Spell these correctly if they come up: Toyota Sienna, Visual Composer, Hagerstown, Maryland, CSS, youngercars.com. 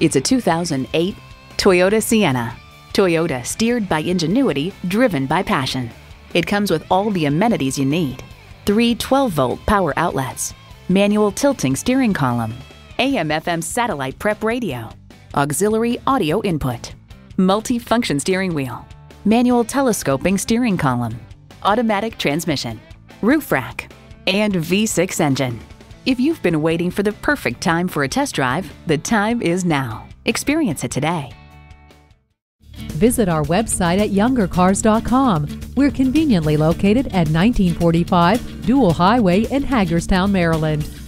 It's a 2008 Toyota Sienna. Toyota, steered by ingenuity, driven by passion. It comes with all the amenities you need. 3 12-volt power outlets, manual tilting steering column, AM/FM satellite prep radio, auxiliary audio input, multi-function steering wheel, manual telescoping steering column, automatic transmission, roof rack, and V6 engine. If you've been waiting for the perfect time for a test drive, the time is now. Experience it today. Visit our website at youngercars.com. We're conveniently located at 1945 Dual Highway in Hagerstown, Maryland.